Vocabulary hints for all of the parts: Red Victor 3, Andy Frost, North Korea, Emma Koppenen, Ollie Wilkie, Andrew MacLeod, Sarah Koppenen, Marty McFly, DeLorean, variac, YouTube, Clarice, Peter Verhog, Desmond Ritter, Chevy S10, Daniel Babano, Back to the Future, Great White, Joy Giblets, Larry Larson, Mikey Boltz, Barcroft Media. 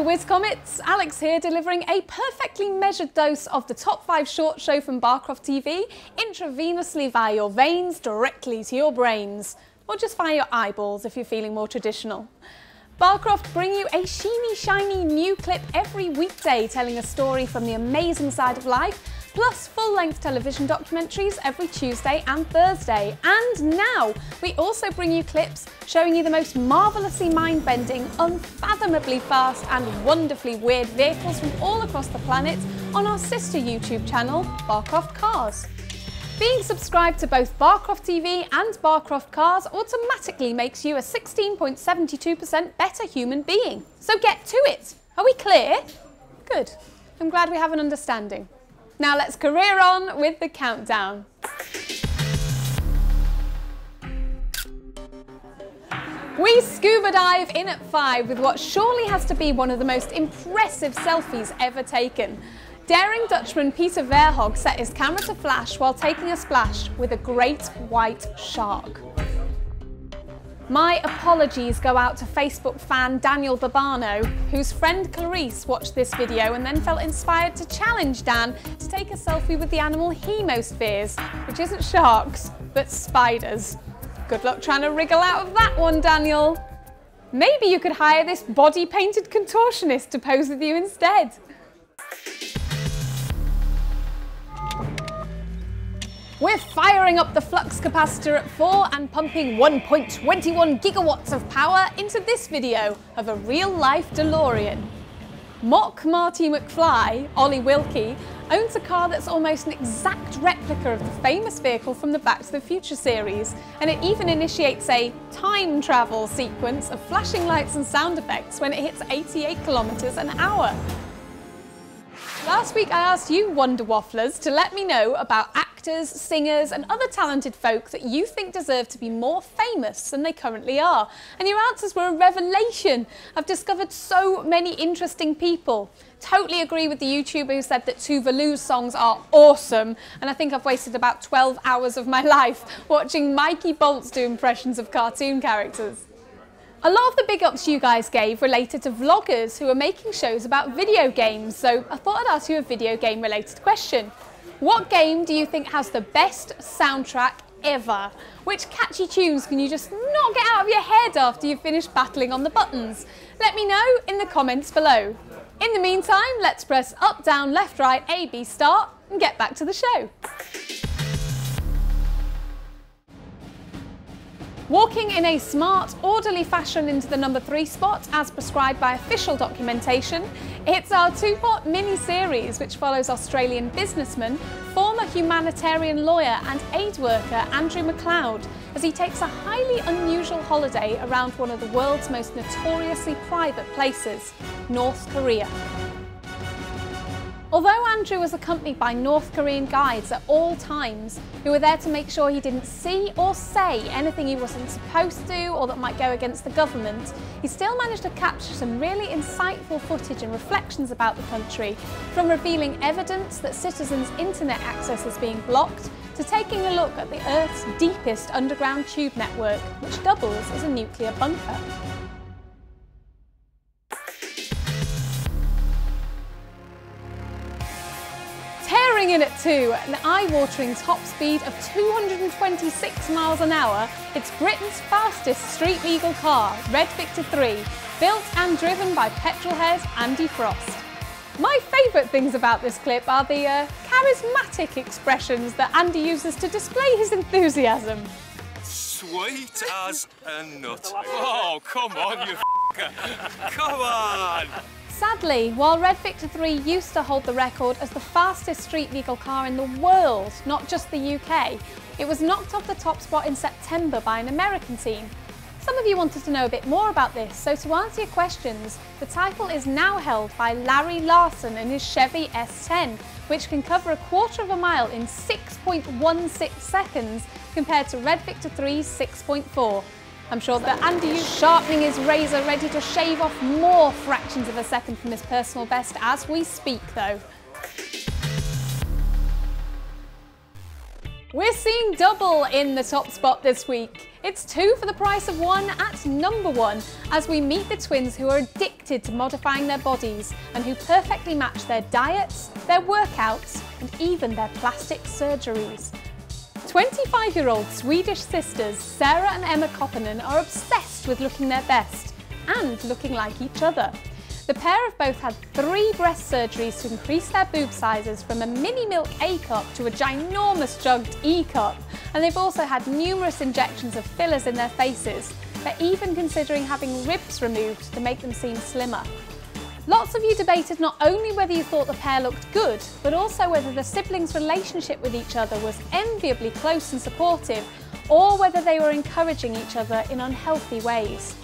Hello Whiz Comets, Alex here delivering a perfectly measured dose of the top 5 short show from Barcroft TV intravenously via your veins directly to your brains, or just via your eyeballs if you're feeling more traditional. Barcroft bring you a sheeny shiny new clip every weekday telling a story from the amazing side of life, plus full-length television documentaries every Tuesday and Thursday. And now we also bring you clips showing you the most marvellously mind-bending, unfathomably fast and wonderfully weird vehicles from all across the planet on our sister YouTube channel, Barcroft Cars. Being subscribed to both Barcroft TV and Barcroft Cars automatically makes you a 16.72% better human being. So get to it! Are we clear? Good. I'm glad we have an understanding. Now let's career on with the countdown. We scuba dive in at 5 with what surely has to be one of the most impressive selfies ever taken. Daring Dutchman Peter Verhog set his camera to flash while taking a splash with a great white shark. My apologies go out to Facebook fan Daniel Babano, whose friend Clarice watched this video and then felt inspired to challenge Dan to take a selfie with the animal he most fears, which isn't sharks, but spiders. Good luck trying to wriggle out of that one, Daniel. Maybe you could hire this body-painted contortionist to pose with you instead. We're firing up the flux capacitor at 4 and pumping 1.21 gigawatts of power into this video of a real-life DeLorean. Mock Marty McFly, Ollie Wilkie, owns a car that's almost an exact replica of the famous vehicle from the Back to the Future series, and it even initiates a time travel sequence of flashing lights and sound effects when it hits 88 kilometers an hour. Last week I asked you Wonder Wafflers to let me know about actors, singers and other talented folk that you think deserve to be more famous than they currently are. And your answers were a revelation. I've discovered so many interesting people. Totally agree with the YouTuber who said that Tuvalu's songs are awesome, and I think I've wasted about 12 hours of my life watching Mikey Boltz do impressions of cartoon characters. A lot of the big ups you guys gave related to vloggers who are making shows about video games, so I thought I'd ask you a video game related question. What game do you think has the best soundtrack ever? Which catchy tunes can you just not get out of your head after you finish battling on the buttons? Let me know in the comments below. In the meantime, let's press up, down, left, right, A, B, start and get back to the show. Walking in a smart, orderly fashion into the number 3 spot, as prescribed by official documentation, it's our two-part mini-series which follows Australian businessman, former humanitarian lawyer and aid worker Andrew MacLeod as he takes a highly unusual holiday around one of the world's most notoriously private places, North Korea. Although Andrew was accompanied by North Korean guides at all times, who were there to make sure he didn't see or say anything he wasn't supposed to or that might go against the government, he still managed to capture some really insightful footage and reflections about the country, from revealing evidence that citizens' internet access is being blocked, to taking a look at the Earth's deepest underground tube network, which doubles as a nuclear bunker. In at 2, an eye-watering top speed of 226 miles an hour, it's Britain's fastest street-legal car, Red Victor 3, built and driven by petrolhead Andy Frost. My favourite things about this clip are the charismatic expressions that Andy uses to display his enthusiasm. Sweet as a nut. Oh, come on, you f***er. Come on! Sadly, while Red Victor 3 used to hold the record as the fastest street legal car in the world, not just the UK, it was knocked off the top spot in September by an American team. Some of you wanted to know a bit more about this, so to answer your questions, the title is now held by Larry Larson and his Chevy S10, which can cover a quarter of a mile in 6.16 seconds compared to Red Victor 3's 6.4. I'm sure that Andy is sharpening his razor, ready to shave off more fractions of a second from his personal best as we speak, though. We're seeing double in the top spot this week. It's two for the price of one at number one, as we meet the twins who are addicted to modifying their bodies and who perfectly match their diets, their workouts and even their plastic surgeries. 25-year-old Swedish sisters Sarah and Emma Koppenen are obsessed with looking their best and looking like each other. The pair have both had 3 breast surgeries to increase their boob sizes from a mini milk A cup to a ginormous jugged E cup, and they've also had numerous injections of fillers in their faces. They're even considering having ribs removed to make them seem slimmer. Lots of you debated not only whether you thought the pair looked good, but also whether the siblings' relationship with each other was enviably close and supportive, or whether they were encouraging each other in unhealthy ways.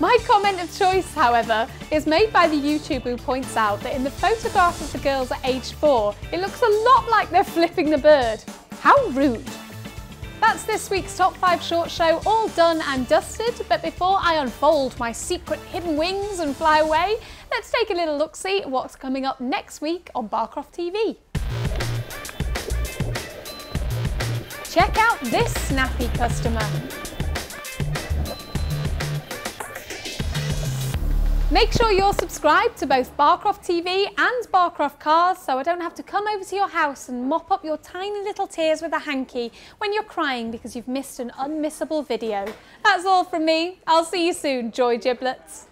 My comment of choice, however, is made by the YouTuber who points out that in the photograph of the girls at age 4, it looks a lot like they're flipping the bird. How rude. That's this week's Top 5 Short Show all done and dusted, but before I unfold my secret hidden wings and fly away, let's take a little look-see at what's coming up next week on Barcroft TV. Check out this snappy customer. Make sure you're subscribed to both Barcroft TV and Barcroft Cars so I don't have to come over to your house and mop up your tiny little tears with a hanky when you're crying because you've missed an unmissable video. That's all from me. I'll see you soon, Joy Giblets.